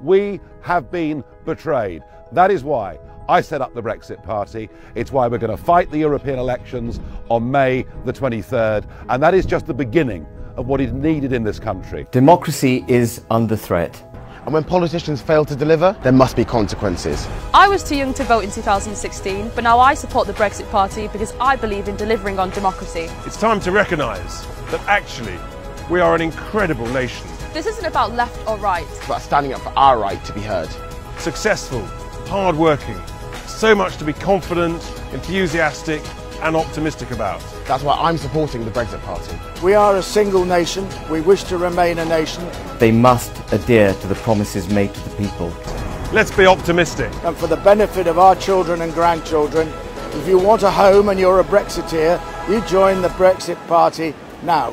We have been betrayed. That is why I set up the Brexit Party. It's why we're going to fight the European elections on May the 23rd. And that is just the beginning of what is needed in this country. Democracy is under threat. And when politicians fail to deliver, there must be consequences. I was too young to vote in 2016, but now I support the Brexit Party because I believe in delivering on democracy. It's time to recognise that actually we are an incredible nation. This isn't about left or right. It's about standing up for our right to be heard. Successful, hard-working, so much to be confident, enthusiastic and optimistic about. That's why I'm supporting the Brexit Party. We are a single nation. We wish to remain a nation. They must adhere to the promises made to the people. Let's be optimistic. And for the benefit of our children and grandchildren, if you want a home and you're a Brexiteer, you join the Brexit Party now.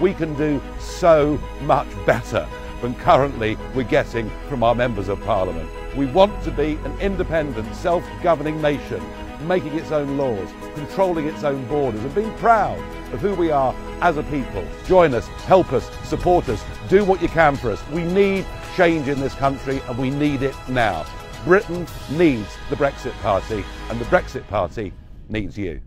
We can do so much better than currently we're getting from our members of parliament. We want to be an independent, self-governing nation, making its own laws, controlling its own borders, and being proud of who we are as a people. Join us, help us, support us, do what you can for us. We need change in this country and we need it now. Britain needs the Brexit Party and the Brexit Party needs you.